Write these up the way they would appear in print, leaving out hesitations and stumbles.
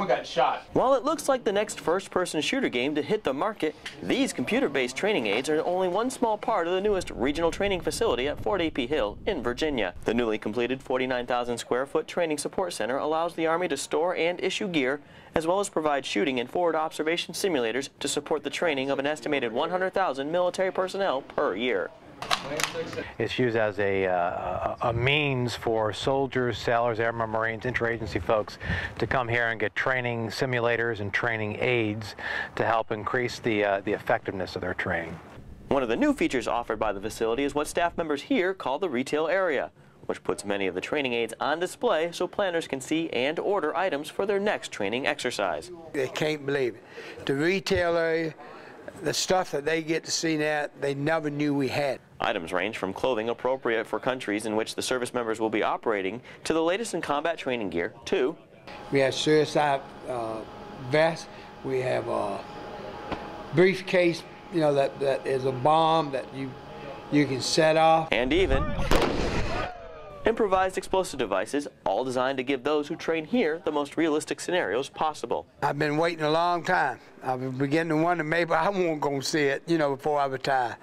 someone got shot. While it looks like the next first-person shooter game to hit the market, these computer-based training aids are only one small part of the newest regional training facility at Fort A.P. Hill in Virginia. The newly completed 49,000-square-foot training support center allows the Army to store and issue gear, as well as provide shooting and forward observation simulators to support the training of an estimated 100,000 military personnel per year. It's used as a means for soldiers, sailors, airmen, Marines, interagency folks to come here and get training simulators and training aids to help increase the effectiveness of their training. One of the new features offered by the facility is what staff members here call the retail area, which puts many of the training aids on display so planners can see and order items for their next training exercise. They can't believe it. The retail area, the stuff that they get to see now, they never knew we had. Items range from clothing appropriate for countries in which the service members will be operating to the latest in combat training gear, too. We have suicide vests, we have a briefcase, you know, that is a bomb that you can set off. And even improvised explosive devices, all designed to give those who train here the most realistic scenarios possible. I've been waiting a long time. I've been beginning to wonder maybe I won't go see it, you know, before I retire.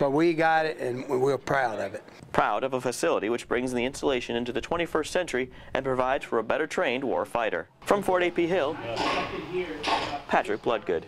But we got it, and we're proud of it. Proud of a facility which brings the installation into the 21st century and provides for a better trained war fighter. From Fort A.P. Hill, Patrick Bloodgood.